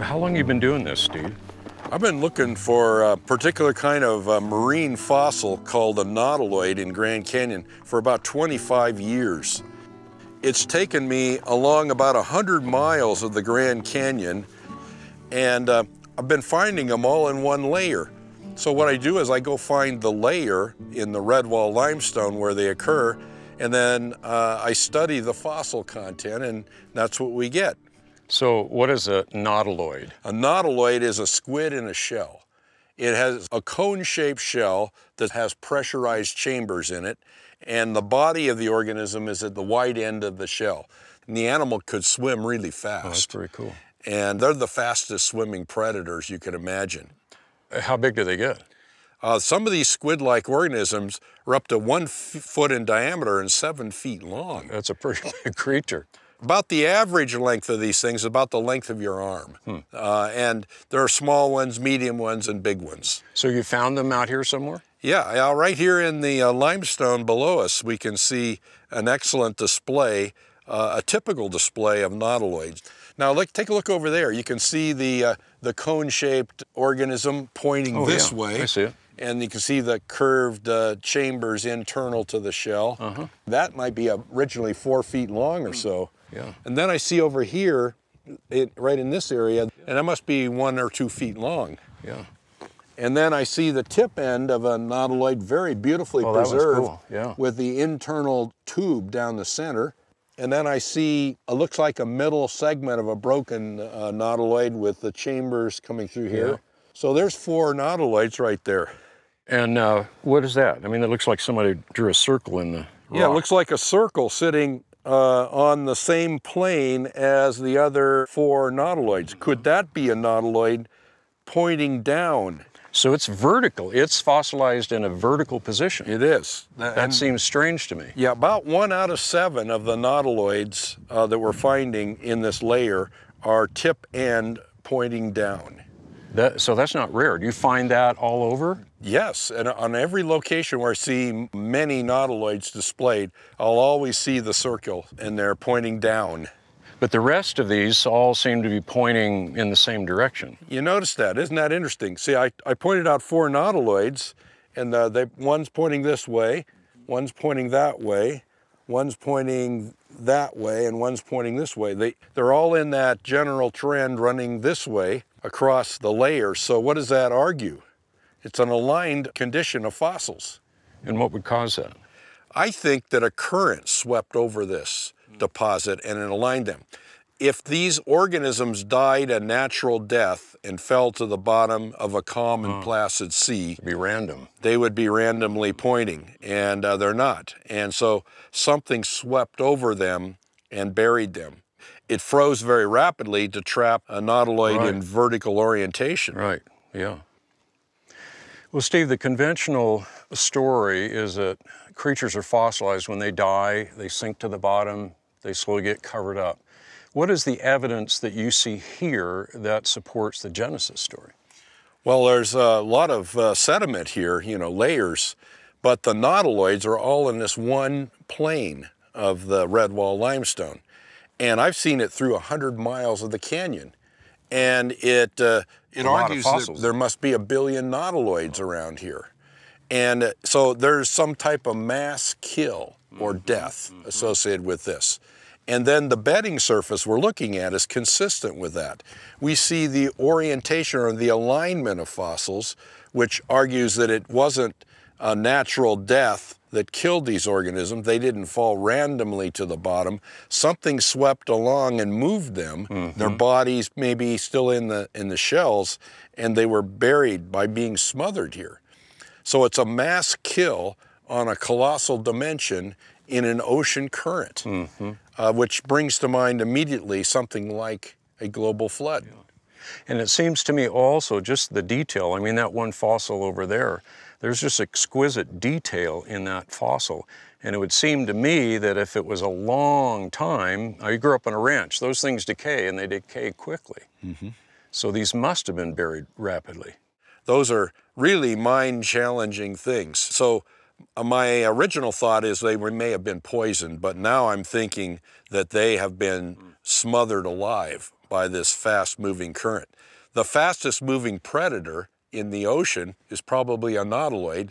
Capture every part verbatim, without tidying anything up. How long have you been doing this, Steve? I've been looking for a particular kind of uh, marine fossil called a nautiloid in Grand Canyon for about twenty-five years. It's taken me along about one hundred miles of the Grand Canyon, and uh, I've been finding them all in one layer. So what I do is I go find the layer in the Redwall Limestone where they occur, and then uh, I study the fossil content, and that's what we get. So what is a nautiloid? A nautiloid is a squid in a shell. It has a cone-shaped shell that has pressurized chambers in it, and the body of the organism is at the wide end of the shell. And the animal could swim really fast. Oh, that's pretty cool. And they're the fastest swimming predators you could imagine. How big do they get? Uh, some of these squid-like organisms are up to one foot in diameter and seven feet long. That's a pretty big creature. About the average length of these things is about the length of your arm. Hmm. Uh, and there are small ones, medium ones, and big ones. So you found them out here somewhere? Yeah, uh, right here in the uh, limestone below us, we can see an excellent display, uh, a typical display of nautiloids. Now, look, take a look over there. You can see the, uh, the cone-shaped organism pointing oh, this yeah. way. I see it. And you can see the curved uh, chambers internal to the shell. Uh-huh. That might be originally four feet long or so. Yeah. And then I see over here, it, right in this area, and that must be one or two feet long. Yeah. And then I see the tip end of a nautiloid, very beautifully oh, preserved, that was cool. yeah. with the internal tube down the center. And then I see, it looks like a middle segment of a broken uh, nautiloid with the chambers coming through here. Yeah. So there's four nautiloids right there. And uh, what is that? I mean, it looks like somebody drew a circle in the rock. Yeah, it looks like a circle sitting uh, on the same plane as the other four nautiloids. Could that be a nautiloid pointing down? So it's vertical. It's fossilized in a vertical position. It is. That and, seems strange to me. Yeah, about one out of seven of the nautiloids uh, that we're finding in this layer are tip end pointing down. That, so that's not rare. Do you find that all over? Yes, and on every location where I see many nautiloids displayed, I'll always see the circle and they're pointing down. But the rest of these all seem to be pointing in the same direction. You notice that, isn't that interesting? See, I, I pointed out four nautiloids, and uh, they, one's pointing this way, one's pointing that way, one's pointing that way, and one's pointing this way. They, they're all in that general trend running this way across the layer. So what does that argue? It's an aligned condition of fossils. And what would cause that? I think that a current swept over this deposit and it aligned them. If these organisms died a natural death and fell to the bottom of a calm and placid sea, it'd be random. They would be randomly pointing, and uh, they're not. And so something swept over them and buried them. It froze very rapidly to trap a nautiloid right. in vertical orientation. Right, yeah. Well, Steve, the conventional story is that creatures are fossilized when they die, they sink to the bottom, they slowly get covered up. What is the evidence that you see here that supports the Genesis story? Well, there's a lot of uh, sediment here, you know, layers, but the nautiloids are all in this one plane of the Redwall Limestone. And I've seen it through one hundred miles of the canyon. And it, uh, it argues that there must be a billion nautiloids around here. And uh, so there's some type of mass kill or death mm-hmm. associated with this. And then the bedding surface we're looking at is consistent with that. We see the orientation or the alignment of fossils, which argues that it wasn't a natural death that killed these organisms. They didn't fall randomly to the bottom. Something swept along and moved them. Mm-hmm. Their bodies may be still in the, in the shells, and they were buried by being smothered here. So it's a mass kill on a colossal dimension in an ocean current. Mm-hmm. Uh, which brings to mind immediately something like a global flood. Yeah. And it seems to me also just the detail, I mean that one fossil over there, there's just exquisite detail in that fossil. And it would seem to me that if it was a long time, I grew up on a ranch, those things decay and they decay quickly. Mm-hmm. So these must have been buried rapidly. Those are really mind-challenging things. So my original thought is they may have been poisoned, but now I'm thinking that they have been smothered alive by this fast-moving current. The fastest-moving predator in the ocean is probably a nautiloid,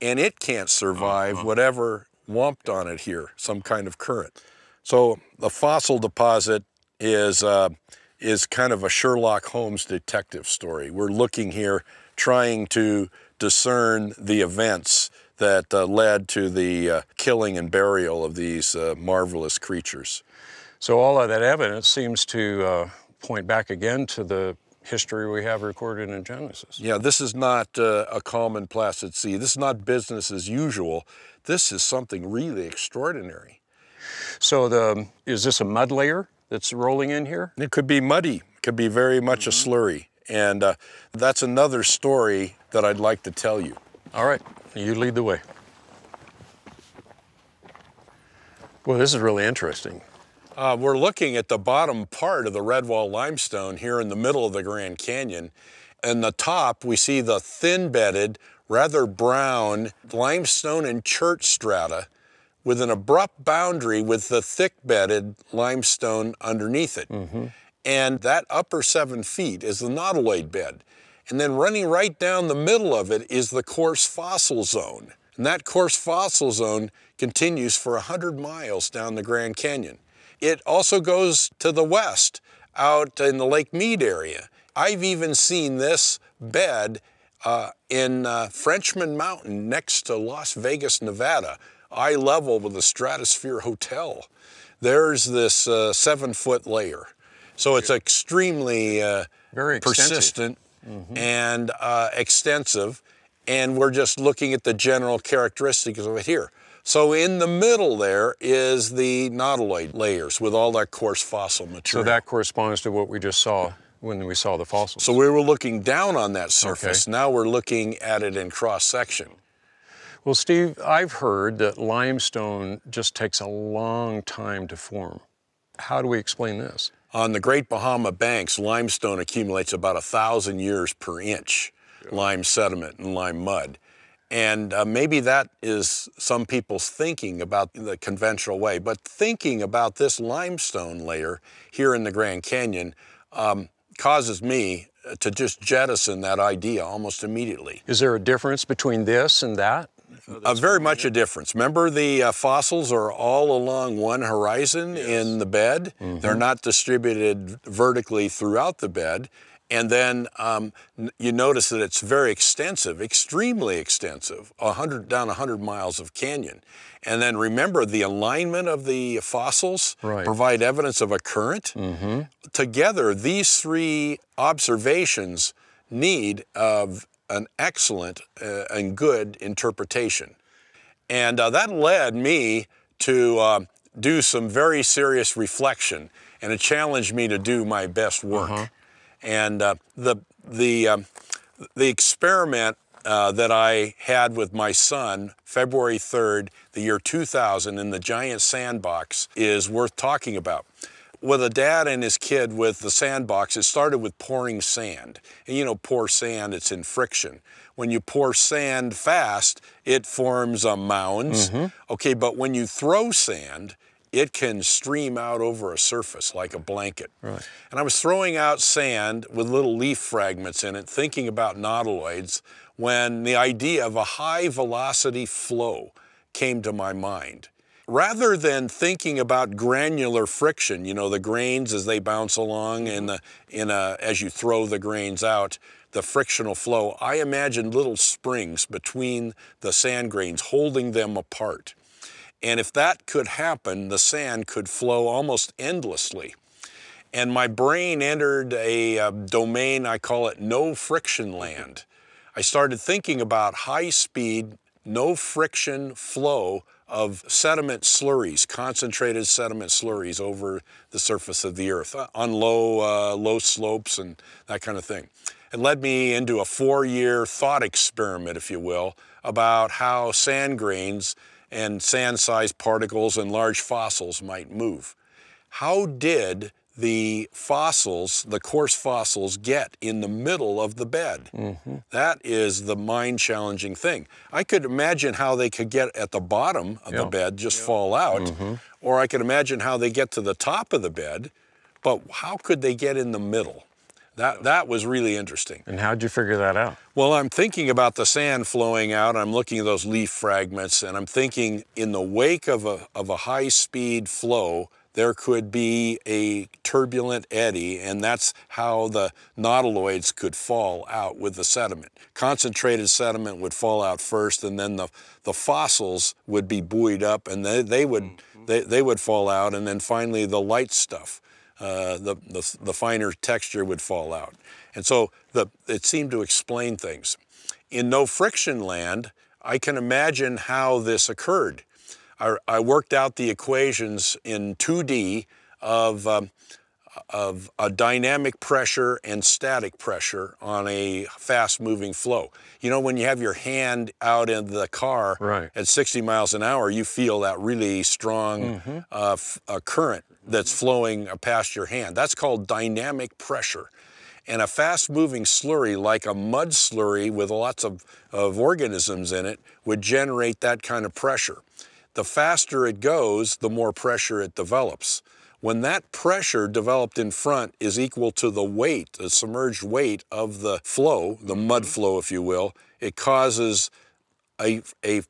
and it can't survive uh-huh. whatever lumped on it here, some kind of current. So the fossil deposit is, uh, is kind of a Sherlock Holmes detective story. We're looking here trying to discern the events that uh, led to the uh, killing and burial of these uh, marvelous creatures. So all of that evidence seems to uh, point back again to the history we have recorded in Genesis. Yeah, this is not uh, a calm and placid sea. This is not business as usual. This is something really extraordinary. So the, is this a mud layer that's rolling in here? It could be muddy. It could be very much mm-hmm. a slurry. And uh, that's another story that I'd like to tell you. All right, you lead the way. Well, this is really interesting. Uh, we're looking at the bottom part of the Redwall Limestone here in the middle of the Grand Canyon. And the top, we see the thin-bedded, rather brown limestone and chert strata with an abrupt boundary with the thick-bedded limestone underneath it. Mm-hmm. And that upper seven feet is the nautiloid bed. And then running right down the middle of it is the coarse fossil zone. And that coarse fossil zone continues for one hundred miles down the Grand Canyon. It also goes to the west, out in the Lake Mead area. I've even seen this bed uh, in uh, Frenchman Mountain next to Las Vegas, Nevada, eye level with the Stratosphere Hotel. There's this uh, seven-foot layer. So it's extremely uh, very persistent mm-hmm. and uh, extensive, and we're just looking at the general characteristics of it here. So in the middle there is the nautiloid layers with all that coarse fossil material. So that corresponds to what we just saw when we saw the fossils. So we were looking down on that surface. Okay. Now we're looking at it in cross-section. Well, Steve, I've heard that limestone just takes a long time to form. How do we explain this? On the Great Bahama banks, limestone accumulates about one thousand years per inch, lime sediment and lime mud. And uh, maybe that is some people's thinking about the conventional way, but thinking about this limestone layer here in the Grand Canyon um, causes me to just jettison that idea almost immediately. Is there a difference between this and that? So uh, very much a difference. Remember, the uh, fossils are all along one horizon yes. in the bed. Mm-hmm. They're not distributed vertically throughout the bed. And then um, you notice that it's very extensive, extremely extensive, one hundred, down one hundred miles of canyon. And then remember, the alignment of the fossils right. provide evidence of a current. Mm-hmm. Together, these three observations need of an excellent uh, and good interpretation. And uh, that led me to uh, do some very serious reflection, and it challenged me to do my best work. Uh-huh. And uh, the, the, um, the experiment uh, that I had with my son, February third, the year two thousand, in the giant sandbox is worth talking about. With a dad and his kid with the sandbox, it started with pouring sand. And you know, pour sand, it's in friction. When you pour sand fast, it forms uh, mounds. Mm-hmm. Okay, but when you throw sand, it can stream out over a surface like a blanket. Right. And I was throwing out sand with little leaf fragments in it, thinking about nautiloids, when the idea of a high velocity flow came to my mind. Rather than thinking about granular friction, you know, the grains as they bounce along in the, in a, as you throw the grains out, the frictional flow, I imagined little springs between the sand grains holding them apart. And if that could happen, the sand could flow almost endlessly. And my brain entered a uh, domain, I call it no friction land. I started thinking about high speed, no friction flow of sediment slurries, concentrated sediment slurries over the surface of the earth on low, uh, low slopes and that kind of thing. It led me into a four-year thought experiment, if you will, about how sand grains and sand-sized particles and large fossils might move. How did the fossils, the coarse fossils, get in the middle of the bed. Mm-hmm. That is the mind-challenging thing. I could imagine how they could get at the bottom of yeah. the bed, just yeah. fall out, mm-hmm. or I could imagine how they get to the top of the bed, but how could they get in the middle? That, that was really interesting. And how'd you figure that out? Well, I'm thinking about the sand flowing out. I'm looking at those leaf fragments, and I'm thinking in the wake of a, of a high-speed flow, there could be a turbulent eddy, and that's how the nautiloids could fall out with the sediment. Concentrated sediment would fall out first, and then the, the fossils would be buoyed up, and they, they, would, mm-hmm. they, they would fall out, and then finally the light stuff. Uh, the, the, the finer texture would fall out. And so the, it seemed to explain things. In no friction land, I can imagine how this occurred. I, I worked out the equations in two D of, um, of a dynamic pressure and static pressure on a fast-moving flow. You know, when you have your hand out in the car right. at sixty miles an hour, you feel that really strong mm-hmm. uh, f uh, current that's flowing past your hand. That's called dynamic pressure. And a fast-moving slurry, like a mud slurry with lots of, of organisms in it, would generate that kind of pressure. The faster it goes, the more pressure it develops. When that pressure developed in front is equal to the weight, the submerged weight of the flow, the mud flow, if you will, it causes a, a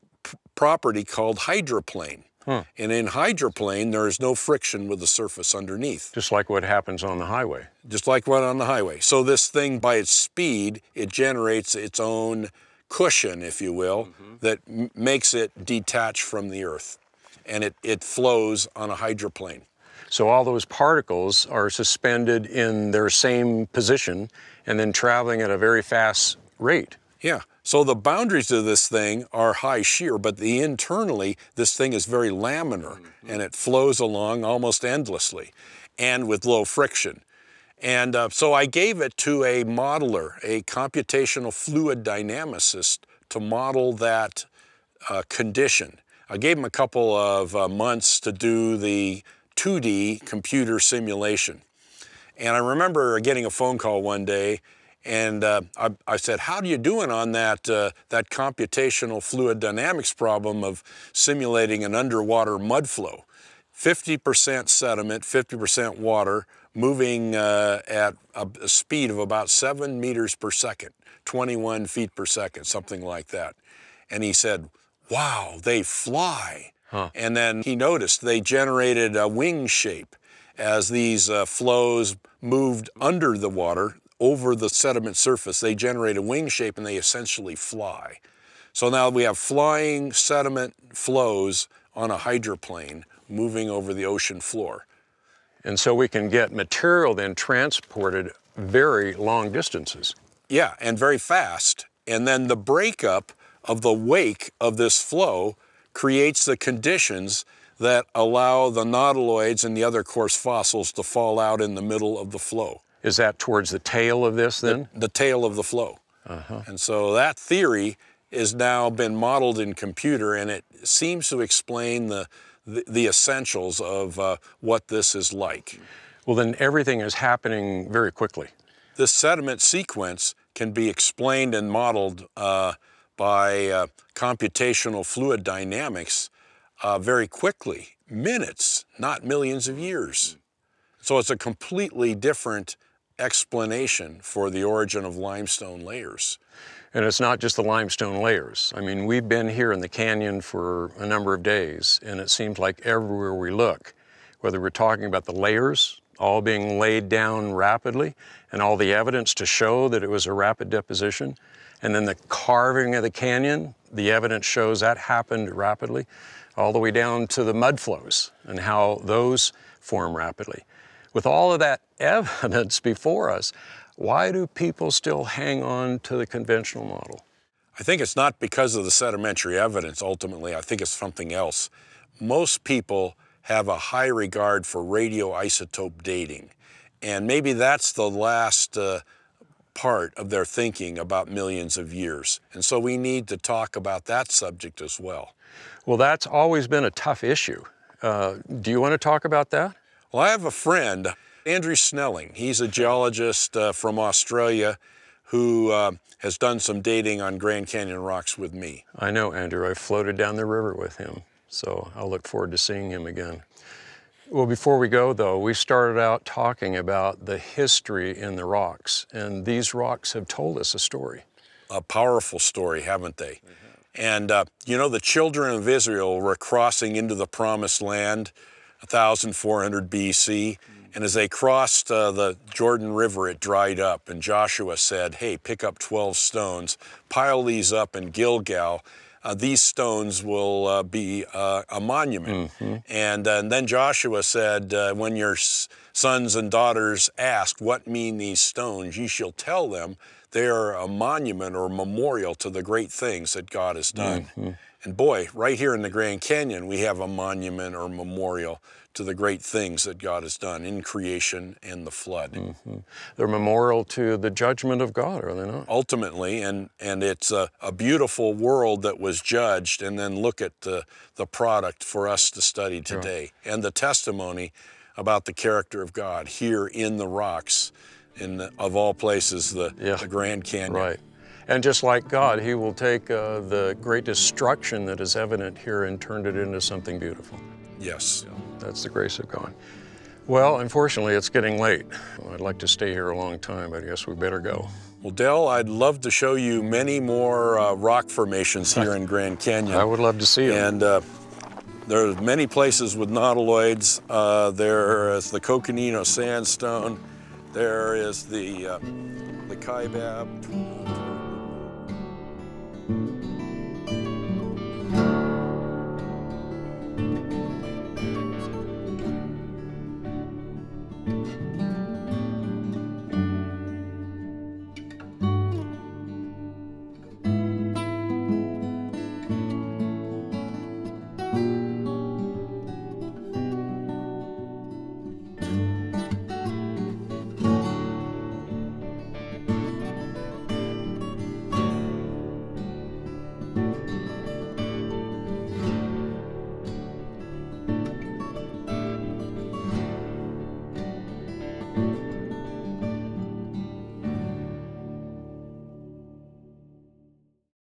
property called hydroplane. Huh. And in hydroplane, there is no friction with the surface underneath. Just like what happens on the highway. Just like what on the highway. So this thing, by its speed, it generates its own cushion, if you will, mm-hmm. that m makes it detach from the earth. And it, it flows on a hydroplane. So all those particles are suspended in their same position and then traveling at a very fast rate. Yeah. So the boundaries of this thing are high shear, but the internally, this thing is very laminar, mm-hmm. and it flows along almost endlessly and with low friction. And uh, so I gave it to a modeler, a computational fluid dynamicist, to model that uh, condition. I gave him a couple of uh, months to do the two D computer simulation. And I remember getting a phone call one day. And uh, I, I said, how are you doing on that, uh, that computational fluid dynamics problem of simulating an underwater mud flow? fifty percent sediment, fifty percent water, moving uh, at a, a speed of about seven meters per second, twenty-one feet per second, something like that. And he said, wow, they fly. Huh. And then he noticed they generated a wing shape as these uh, flows moved under the water, over the sediment surface, they generate a wing shape and they essentially fly. So now we have flying sediment flows on a hydroplane moving over the ocean floor. And so we can get material then transported very long distances. Yeah, and very fast. And then the breakup of the wake of this flow creates the conditions that allow the nautiloids and the other coarse fossils to fall out in the middle of the flow. Is that towards the tail of this then? The, the tail of the flow. Uh-huh. And so that theory is now been modeled in computer, and it seems to explain the, the, the essentials of uh, what this is like. Well, then everything is happening very quickly. This sediment sequence can be explained and modeled uh, by uh, computational fluid dynamics uh, very quickly, minutes, not millions of years. So it's a completely different explanation for the origin of limestone layers. And it's not just the limestone layers. I mean, we've been here in the canyon for a number of days, and it seems like everywhere we look, whether we're talking about the layers all being laid down rapidly and all the evidence to show that it was a rapid deposition, and then the carving of the canyon, the evidence shows that happened rapidly, all the way down to the mud flows and how those form rapidly. With all of that evidence before us, why do people still hang on to the conventional model? I think it's not because of the sedimentary evidence, ultimately. I think it's something else. Most people have a high regard for radioisotope dating, and maybe that's the last uh, part of their thinking about millions of years. And so we need to talk about that subject as well. Well, that's always been a tough issue. Uh, do you want to talk about that? Well, I have a friend Andrew Snelling, he's a geologist uh, from Australia who uh, has done some dating on Grand Canyon rocks with me. I know Andrew. I floated down the river with him, so I'll look forward to seeing him again. Well, before we go, though, we started out talking about the history in the rocks, and these rocks have told us a story. A powerful story, haven't they? Mm-hmm. And, uh, you know, the children of Israel were crossing into the Promised Land one thousand four hundred B C, and as they crossed uh, the Jordan River, it dried up, and Joshua said, hey, pick up twelve stones, pile these up in Gilgal. Uh, these stones will uh, be uh, a monument. Mm-hmm. and, uh, and then Joshua said, uh, when your sons and daughters ask, what mean these stones, ye shall tell them they are a monument or memorial to the great things that God has done. Mm-hmm. And boy, right here in the Grand Canyon, we have a monument or memorial to the great things that God has done in creation and the flood. Mm-hmm. They're memorial to the judgment of God, are they not? Ultimately, and, and it's a, a beautiful world that was judged, and then look at the, the product for us to study today, yeah. and the testimony about the character of God here in the rocks, in the, of all places, the, yeah. the Grand Canyon. Right. And just like God, he will take uh, the great destruction that is evident here and turn it into something beautiful. Yes. Yeah, that's the grace of God. Well, unfortunately, it's getting late. I'd like to stay here a long time, but I guess we better go. Well, Dell, I'd love to show you many more uh, rock formations here in Grand Canyon. I would love to see them. And uh, there are many places with nautiloids. Uh, there is the Coconino Sandstone. There is the, uh, the Kaibab. Thank you.